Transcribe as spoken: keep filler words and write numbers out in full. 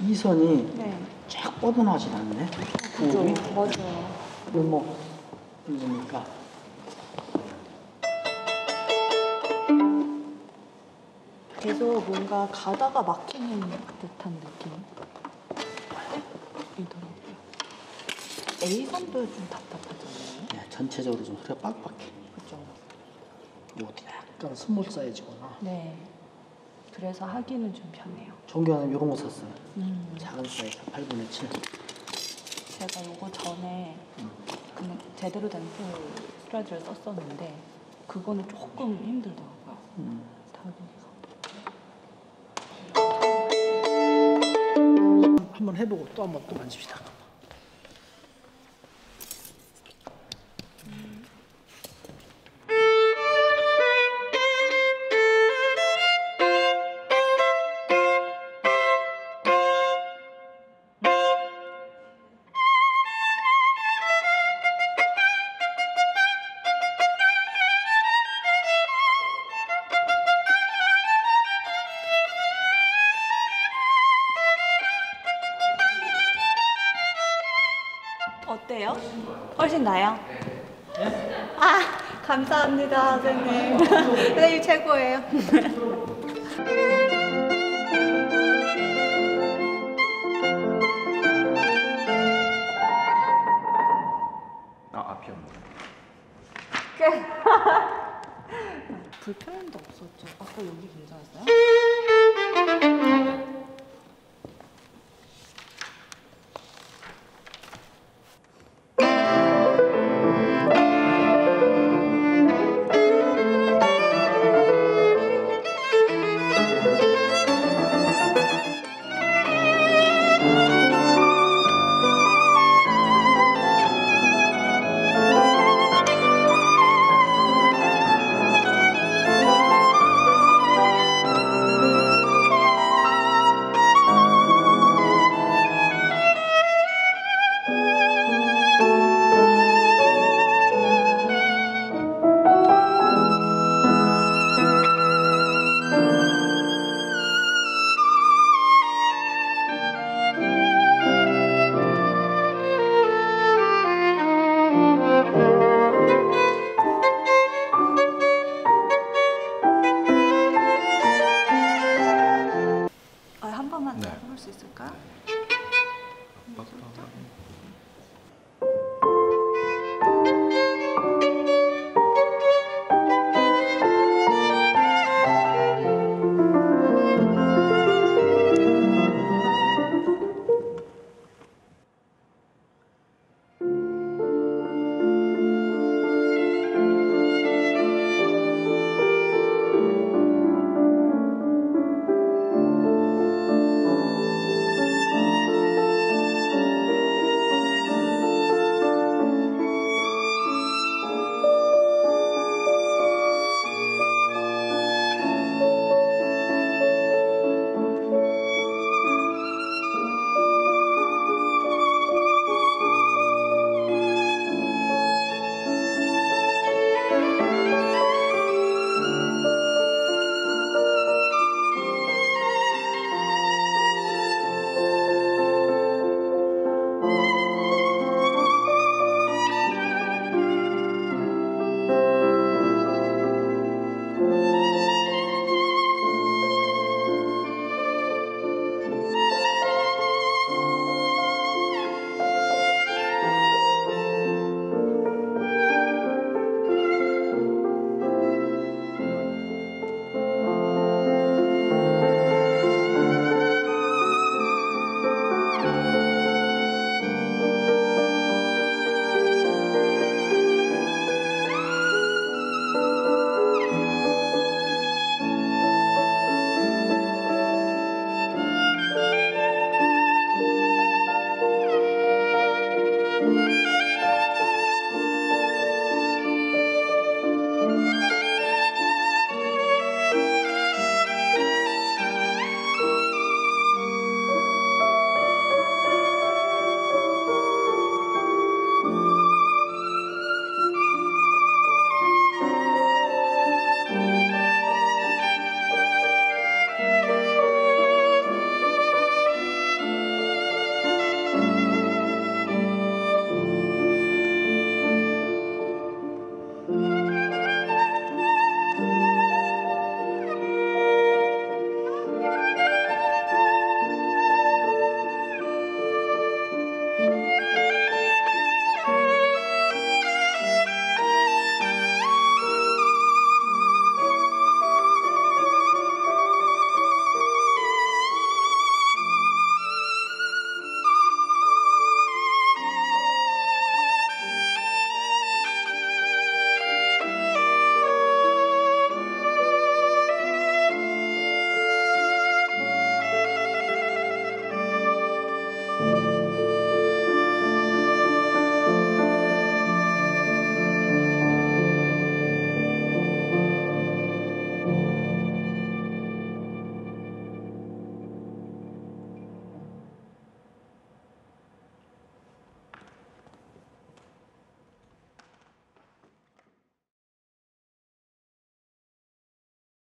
이 선이 네. 쫙 뻗어나오진 않네. 그죠? 맞아요. 뭐 그러니까 계속 뭔가 가다가 막히는 듯한 느낌. 이더라고요. A 선도 좀 답답하잖아요. 네, 전체적으로 좀 허리가 빡빡해. 그죠. 요것도 약간 스몰 사이즈구나. 네. 그래서 하기는 좀 편해요. 종교는 이런 거 샀어요. 음. 작은 사이즈 팔분의 칠. 제가 요거 전에 음. 그냥 제대로 된 풀라지를 썼었는데 그거는 조금 힘들더라고요. 음. 한번 해보고 또 한번 또 만집시다. 어때요? 훨씬 나아요? 네. 아, 감사합니다, 선생님. 선생님 최고예요. 아, 앞이 없네. 불편함도 없었죠. 아까 여기 괜찮았어요?